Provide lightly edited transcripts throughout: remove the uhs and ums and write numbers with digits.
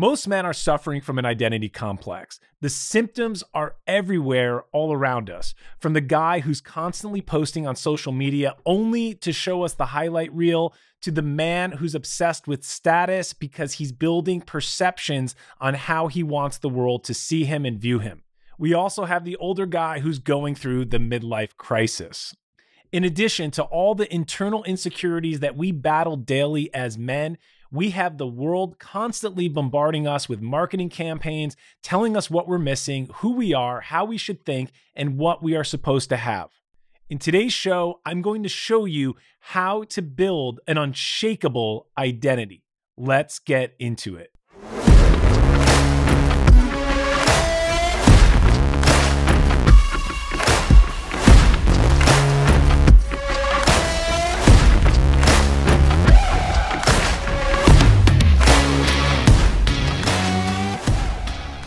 Most men are suffering from an identity complex. The symptoms are everywhere all around us, from the guy who's constantly posting on social media only to show us the highlight reel, to the man who's obsessed with status because he's building perceptions on how he wants the world to see him and view him. We also have the older guy who's going through the midlife crisis. In addition to all the internal insecurities that we battle daily as men, we have the world constantly bombarding us with marketing campaigns, telling us what we're missing, who we are, how we should think, and what we are supposed to have. In today's show, I'm going to show you how to build an unshakable identity. Let's get into it.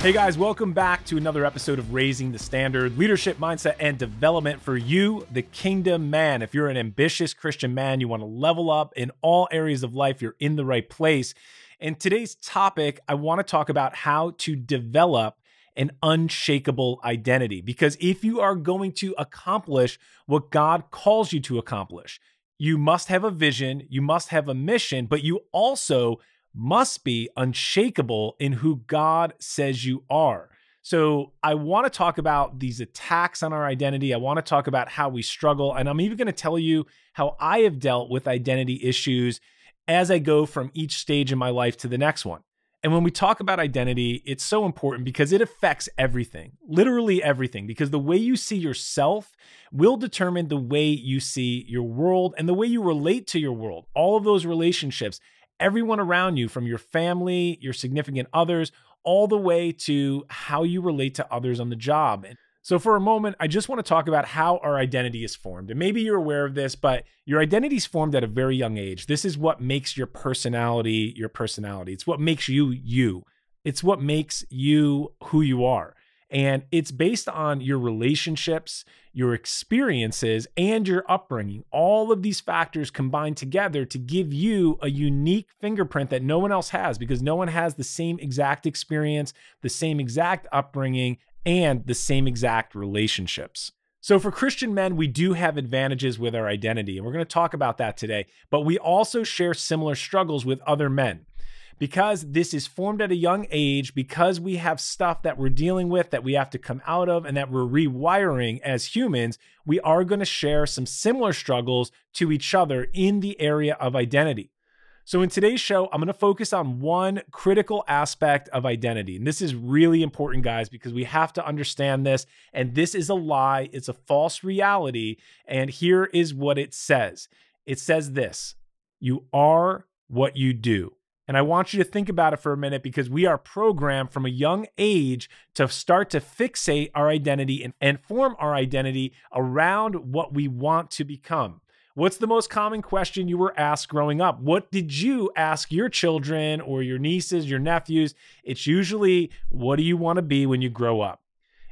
Hey guys, welcome back to another episode of Raising the Standard, leadership, mindset, and development for you, the kingdom man. If you're an ambitious Christian man, you want to level up in all areas of life, you're in the right place. And today's topic, I want to talk about how to develop an unshakable identity. Because if you are going to accomplish what God calls you to accomplish, you must have a vision, you must have a mission, but you also must be unshakable in who God says you are. So I want to talk about these attacks on our identity. I want to talk about how we struggle. And I'm even going to tell you how I have dealt with identity issues as I go from each stage in my life to the next one. And when we talk about identity, it's so important because it affects everything, literally everything, because the way you see yourself will determine the way you see your world and the way you relate to your world. All of those relationships, everyone around you, from your family, your significant others, all the way to how you relate to others on the job. And so for a moment, I just want to talk about how our identity is formed. And maybe you're aware of this, but your identity is formed at a very young age. This is what makes your personality, your personality. It's what makes you, you. It's what makes you who you are. And it's based on your relationships, your experiences, and your upbringing. All of these factors combine together to give you a unique fingerprint that no one else has, because no one has the same exact experience, the same exact upbringing, and the same exact relationships. So for Christian men, we do have advantages with our identity, and we're going to talk about that today. But we also share similar struggles with other men. Because this is formed at a young age, because we have stuff that we're dealing with that we have to come out of and that we're rewiring as humans, we are going to share some similar struggles to each other in the area of identity. So in today's show, I'm going to focus on one critical aspect of identity. And this is really important, guys, because we have to understand this. And this is a lie. It's a false reality. And here is what it says. It says this: you are what you do. And I want you to think about it for a minute, because we are programmed from a young age to start to fixate our identity and form our identity around what we want to become. What's the most common question you were asked growing up? What did you ask your children or your nieces, your nephews? It's usually, what do you want to be when you grow up?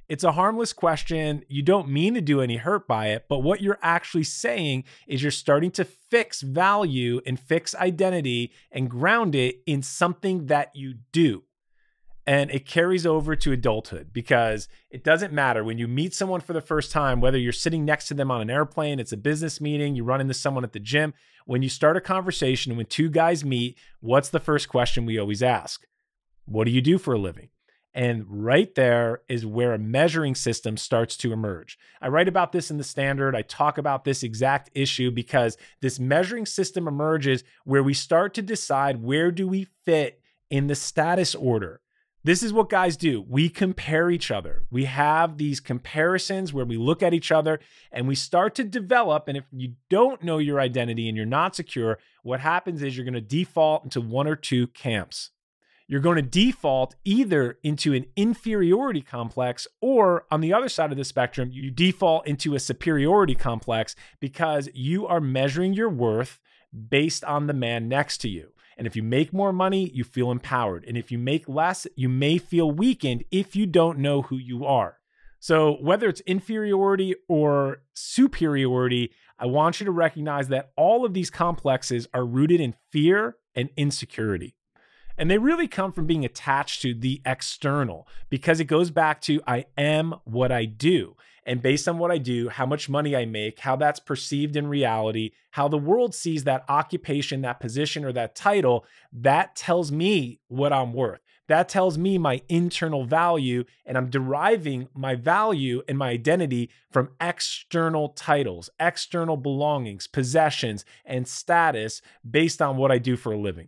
It's a harmless question. You don't mean to do any hurt by it, but what you're actually saying is you're starting to fix value and fix identity and ground it in something that you do. And it carries over to adulthood, because it doesn't matter when you meet someone for the first time, whether you're sitting next to them on an airplane, it's a business meeting, you run into someone at the gym. When you start a conversation, when two guys meet, what's the first question we always ask? What do you do for a living? And right there is where a measuring system starts to emerge. I write about this in The Standard. I talk about this exact issue, because this measuring system emerges where we start to decide, where do we fit in the status order? This is what guys do. We compare each other. We have these comparisons where we look at each other and we start to develop. And if you don't know your identity and you're not secure, what happens is you're going to default into one or two camps. You're going to default either into an inferiority complex, or on the other side of the spectrum, you default into a superiority complex, because you are measuring your worth based on the man next to you. And if you make more money, you feel empowered. And if you make less, you may feel weakened if you don't know who you are. So whether it's inferiority or superiority, I want you to recognize that all of these complexes are rooted in fear and insecurity. And they really come from being attached to the external, because it goes back to I am what I do. And based on what I do, how much money I make, how that's perceived in reality, how the world sees that occupation, that position, or that title, that tells me what I'm worth. That tells me my internal value, and I'm deriving my value and my identity from external titles, external belongings, possessions, and status based on what I do for a living.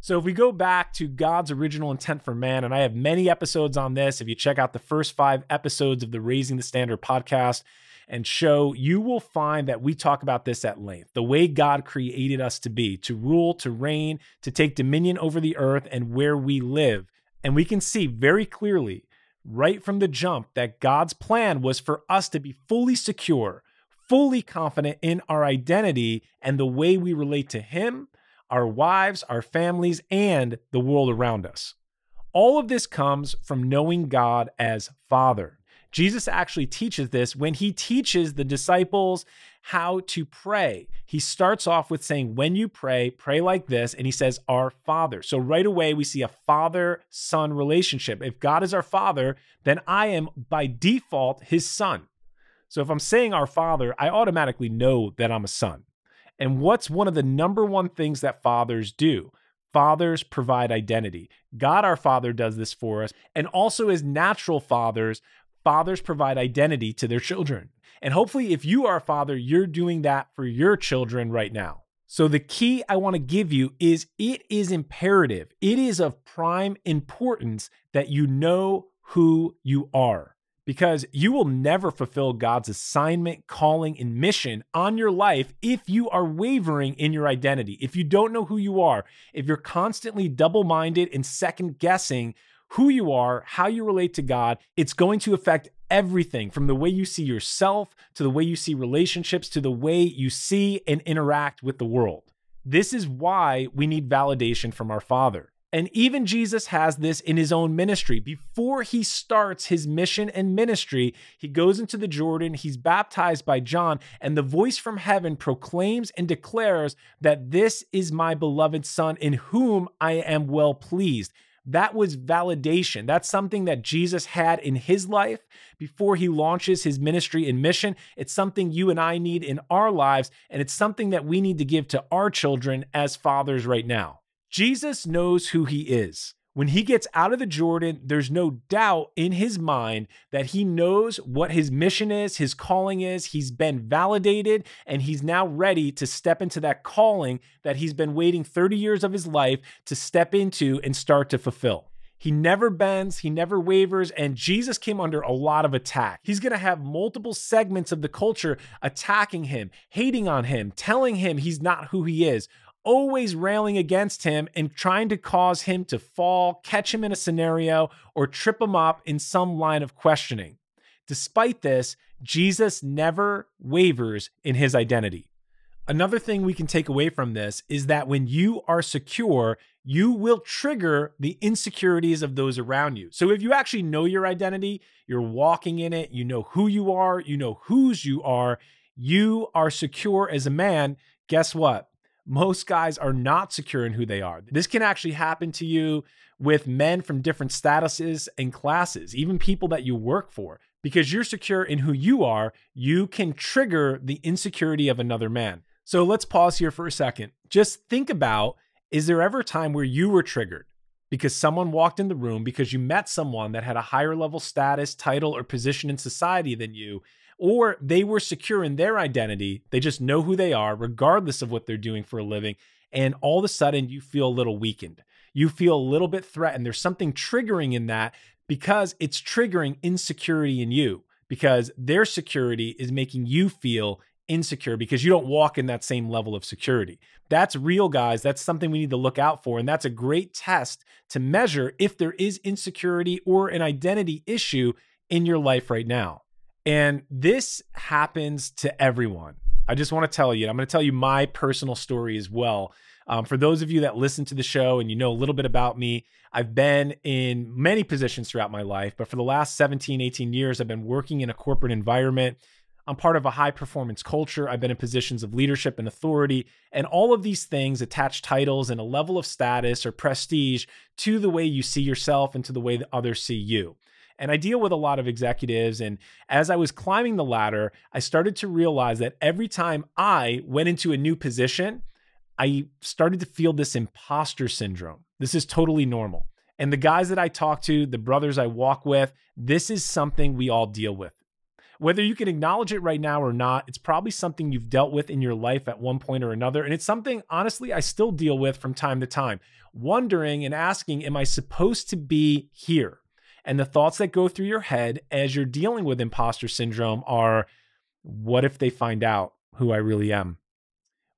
So if we go back to God's original intent for man, and I have many episodes on this, if you check out the first 5 episodes of the Raising the Standard podcast and show, you will find that we talk about this at length, the way God created us to be, to rule, to reign, to take dominion over the earth and where we live. And we can see very clearly right from the jump that God's plan was for us to be fully secure, fully confident in our identity and the way we relate to Him, our wives, our families, and the world around us. All of this comes from knowing God as Father. Jesus actually teaches this when He teaches the disciples how to pray. He starts off with saying, when you pray, pray like this, and He says, our Father. So right away, we see a father-son relationship. If God is our Father, then I am by default His son. So if I'm saying our Father, I automatically know that I'm a son. And what's one of the #1 things that fathers do? Fathers provide identity. God our Father does this for us. And also as natural fathers provide identity to their children. And hopefully if you are a father, you're doing that for your children right now. So the key I want to give you is it is imperative. It is of prime importance that you know who you are, because you will never fulfill God's assignment, calling, and mission on your life if you are wavering in your identity, if you don't know who you are, if you're constantly double-minded and second-guessing who you are, how you relate to God. It's going to affect everything from the way you see yourself to the way you see relationships to the way you see and interact with the world. This is why we need validation from our Father. And even Jesus has this in His own ministry. Before He starts His mission and ministry, He goes into the Jordan, He's baptized by John, and the voice from heaven proclaims and declares that this is my beloved Son in whom I am well pleased. That was validation. That's something that Jesus had in His life before He launches His ministry and mission. It's something you and I need in our lives, and it's something that we need to give to our children as fathers right now. Jesus knows who He is. When He gets out of the Jordan, there's no doubt in His mind that He knows what His mission is, His calling is. He's been validated, and He's now ready to step into that calling that He's been waiting 30 years of His life to step into and start to fulfill. He never bends, He never wavers, and Jesus came under a lot of attack. He's going to have multiple segments of the culture attacking Him, hating on Him, telling Him He's not who He is, always railing against Him and trying to cause Him to fall, catch Him in a scenario, or trip Him up in some line of questioning. Despite this, Jesus never wavers in His identity. Another thing we can take away from this is that when you are secure, you will trigger the insecurities of those around you. So if you actually know your identity, you're walking in it, you know who you are, you know whose you are secure as a man, guess what? Most guys are not secure in who they are. This can actually happen to you with men from different statuses and classes, even people that you work for. Because you're secure in who you are, you can trigger the insecurity of another man. So let's pause here for a second. Just think about, is there ever a time where you were triggered because someone walked in the room, because you met someone that had a higher level status, title, or position in society than you, or they were secure in their identity, they just know who they are regardless of what they're doing for a living, and all of a sudden you feel a little weakened. You feel a little bit threatened. There's something triggering in that because it's triggering insecurity in you, because their security is making you feel insecure because you don't walk in that same level of security. That's real, guys. That's something we need to look out for. And that's a great test to measure if there is insecurity or an identity issue in your life right now. And this happens to everyone. I just want to tell you, and I'm going to tell you my personal story as well. For those of you that listen to the show and you know a little bit about me, I've been in many positions throughout my life, but for the last 17, 18 years, I've been working in a corporate environment. I'm part of a high performance culture. I've been in positions of leadership and authority, and all of these things attach titles and a level of status or prestige to the way you see yourself and to the way that others see you. And I deal with a lot of executives. And as I was climbing the ladder, I started to realize that every time I went into a new position, I started to feel this imposter syndrome. This is totally normal. And the guys that I talk to, the brothers I walk with, this is something we all deal with. Whether you can acknowledge it right now or not, it's probably something you've dealt with in your life at one point or another. And it's something, honestly, I still deal with from time to time, wondering and asking, am I supposed to be here? And the thoughts that go through your head as you're dealing with imposter syndrome are, what if they find out who I really am?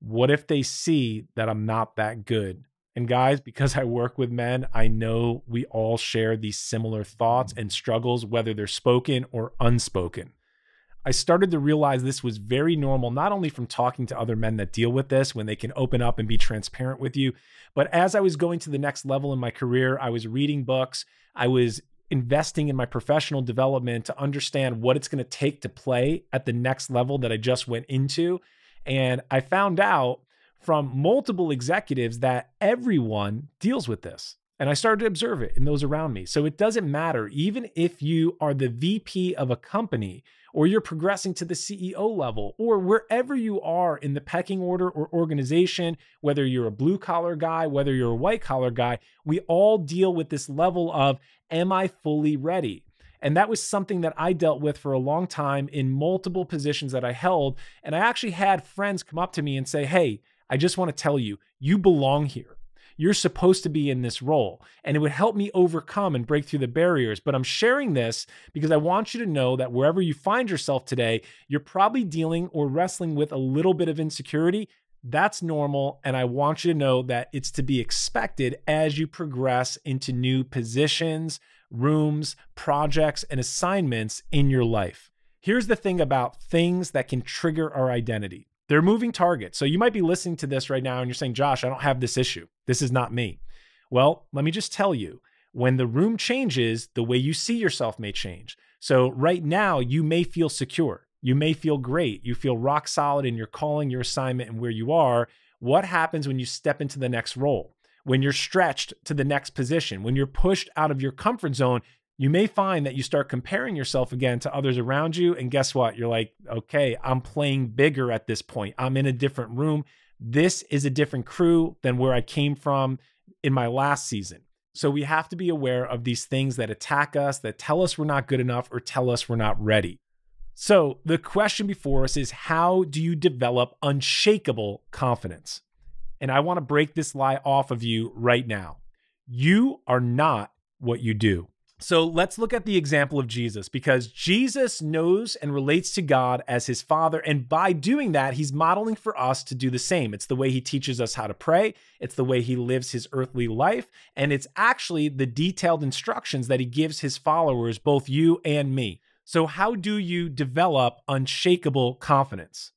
What if they see that I'm not that good? And guys, because I work with men, I know we all share these similar thoughts and struggles, whether they're spoken or unspoken. I started to realize this was very normal, not only from talking to other men that deal with this when they can open up and be transparent with you, but as I was going to the next level in my career, I was reading books, I was investing in my professional development to understand what it's going to take to play at the next level that I just went into. And I found out from multiple executives that everyone deals with this. And I started to observe it in those around me. So it doesn't matter, even if you are the VP of a company or you're progressing to the CEO level or wherever you are in the pecking order or organization, whether you're a blue collar guy, whether you're a white collar guy, we all deal with this level of, am I fully ready? And that was something that I dealt with for a long time in multiple positions that I held. And I actually had friends come up to me and say, hey, I just want to tell you, you belong here. You're supposed to be in this role. And it would help me overcome and break through the barriers. But I'm sharing this because I want you to know that wherever you find yourself today, you're probably dealing or wrestling with a little bit of insecurity. That's normal. And I want you to know that it's to be expected as you progress into new positions, rooms, projects, and assignments in your life. Here's the thing about things that can trigger our identity. They're moving targets. So you might be listening to this right now and you're saying, Josh, I don't have this issue. This is not me. Well, let me just tell you, when the room changes, the way you see yourself may change. So right now you may feel secure. You may feel great. You feel rock solid in your calling, your assignment, and where you are. What happens when you step into the next role? When you're stretched to the next position, when you're pushed out of your comfort zone, you may find that you start comparing yourself again to others around you. And guess what? You're like, okay, I'm playing bigger at this point. I'm in a different room. This is a different crew than where I came from in my last season. So we have to be aware of these things that attack us, that tell us we're not good enough or tell us we're not ready. So the question before us is, how do you develop unshakable confidence? And I want to break this lie off of you right now. You are not what you do. So let's look at the example of Jesus, because Jesus knows and relates to God as his Father. And by doing that, he's modeling for us to do the same. It's the way he teaches us how to pray. It's the way he lives his earthly life. And it's actually the detailed instructions that he gives his followers, both you and me. So how do you develop unshakable confidence?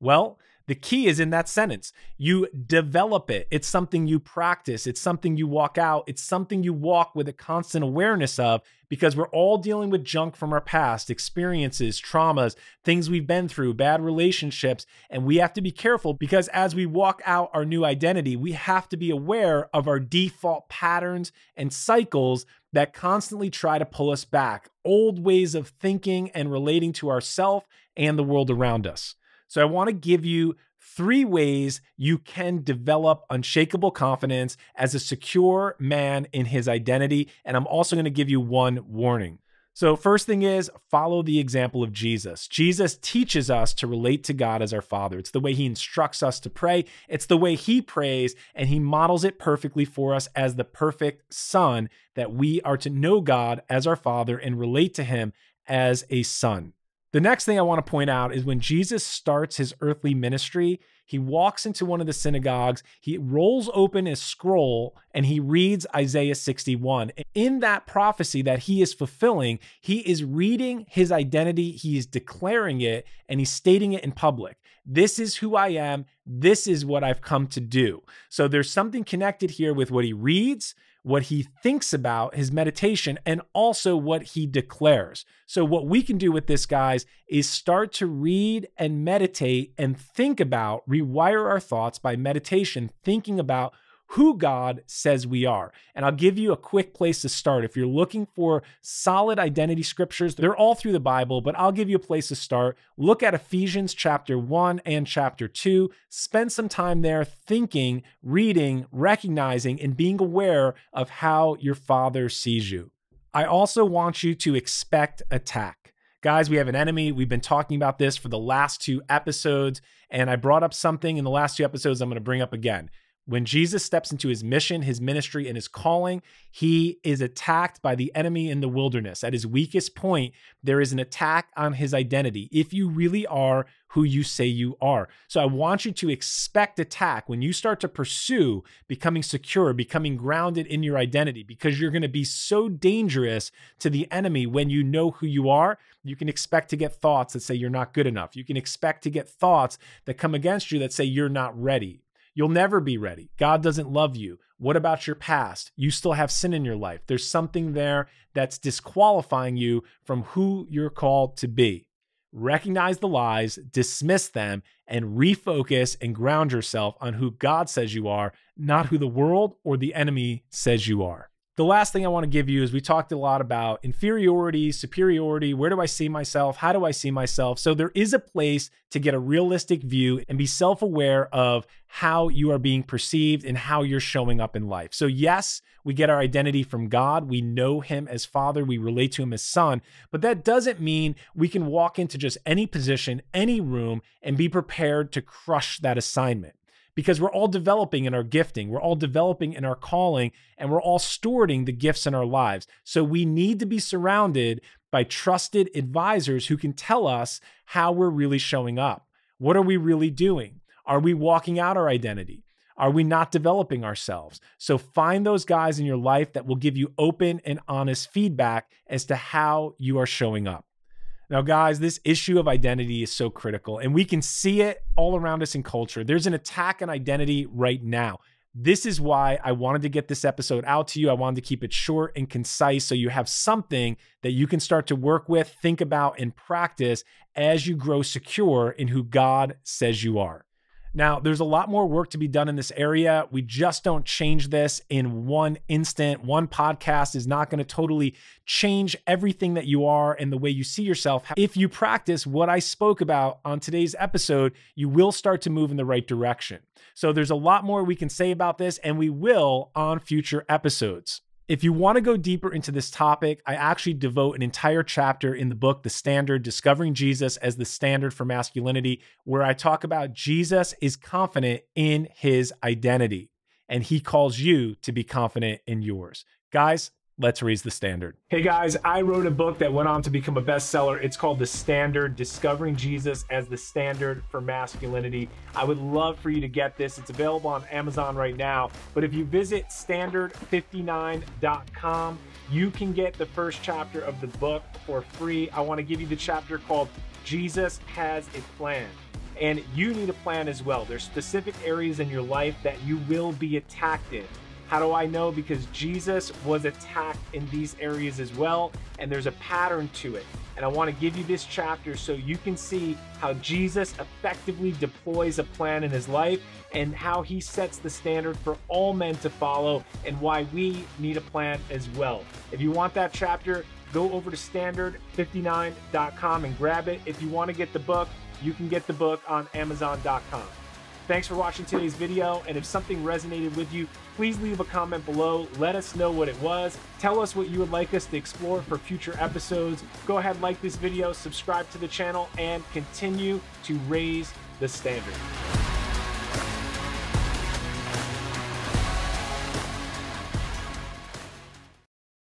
Well, the key is in that sentence. You develop it. It's something you practice. It's something you walk out. It's something you walk with a constant awareness of, because we're all dealing with junk from our past, experiences, traumas, things we've been through, bad relationships. And we have to be careful, because as we walk out our new identity, we have to be aware of our default patterns and cycles that constantly try to pull us back, old ways of thinking and relating to ourselves and the world around us. So I want to give you 3 ways you can develop unshakable confidence as a secure man in his identity. And I'm also going to give you one warning. So first thing is, follow the example of Jesus. Jesus teaches us to relate to God as our Father. It's the way he instructs us to pray. It's the way he prays, and he models it perfectly for us as the perfect son, that we are to know God as our Father and relate to him as a son. The next thing I want to point out is, when Jesus starts his earthly ministry, he walks into one of the synagogues, he rolls open his scroll, and he reads Isaiah 61. In that prophecy that he is fulfilling, he is reading his identity, he is declaring it, and he's stating it in public. This is who I am. This is what I've come to do. So there's something connected here with what he reads, what he thinks about, his meditation, and also what he declares. So what we can do with this, guys, is start to read and meditate and think about, rewire our thoughts by meditation, thinking about who God says we are. And I'll give you a quick place to start. If you're looking for solid identity scriptures, they're all through the Bible, but I'll give you a place to start. Look at Ephesians chapter 1 and chapter 2. Spend some time there thinking, reading, recognizing, and being aware of how your Father sees you. I also want you to expect attack. Guys, we have an enemy. We've been talking about this for the last two episodes, and I brought up something in the last two episodes I'm going to bring up again. When Jesus steps into his mission, his ministry, and his calling, he is attacked by the enemy in the wilderness. At his weakest point, there is an attack on his identity, if you really are who you say you are. So I want you to expect attack when you start to pursue becoming secure, becoming grounded in your identity, because you're going to be so dangerous to the enemy when you know who you are. You can expect to get thoughts that say you're not good enough. You can expect to get thoughts that come against you that say you're not ready. You'll never be ready. God doesn't love you. What about your past? You still have sin in your life. There's something there that's disqualifying you from who you're called to be. Recognize the lies, dismiss them, and refocus and ground yourself on who God says you are, not who the world or the enemy says you are. The last thing I want to give you is we talked a lot about inferiority, superiority, where do I see myself, how do I see myself? So there is a place to get a realistic view and be self-aware of how you are being perceived and how you're showing up in life. So yes, we get our identity from God. We know him as Father. We relate to him as Son, but that doesn't mean we can walk into just any position, any room, and be prepared to crush that assignment. Because we're all developing in our gifting, we're all developing in our calling, and we're all stewarding the gifts in our lives. So we need to be surrounded by trusted advisors who can tell us how we're really showing up. What are we really doing? Are we walking out our identity? Are we not developing ourselves? So find those guys in your life that will give you open and honest feedback as to how you are showing up. Now, guys, this issue of identity is so critical, and we can see it all around us in culture. There's an attack on identity right now. This is why I wanted to get this episode out to you. I wanted to keep it short and concise so you have something that you can start to work with, think about, and practice as you grow secure in who God says you are. Now, there's a lot more work to be done in this area. We just don't change this in one instant. One podcast is not going to totally change everything that you are and the way you see yourself. If you practice what I spoke about on today's episode, you will start to move in the right direction. So there's a lot more we can say about this, and we will on future episodes. If you want to go deeper into this topic, I actually devote an entire chapter in the book, The Standard, Discovering Jesus as the Standard for Masculinity, where I talk about Jesus is confident in his identity, and he calls you to be confident in yours. Guys, let's raise the standard. Hey guys, I wrote a book that went on to become a bestseller. It's called The Standard, Discovering Jesus as the Standard for Masculinity. I would love for you to get this. It's available on Amazon right now. But if you visit standard59.com, you can get the first chapter of the book for free. I want to give you the chapter called Jesus Has a Plan. And you need a plan as well. There's specific areas in your life that you will be attacked in. How do I know? Because Jesus was attacked in these areas as well, and there's a pattern to it. And I want to give you this chapter so you can see how Jesus effectively deploys a plan in his life and how he sets the standard for all men to follow and why we need a plan as well. If you want that chapter, go over to standard59.com and grab it. If you want to get the book, you can get the book on amazon.com. Thanks for watching today's video, and if something resonated with you, please leave a comment below. Let us know what it was. Tell us what you would like us to explore for future episodes. Go ahead, like this video, subscribe to the channel, and continue to raise the standard.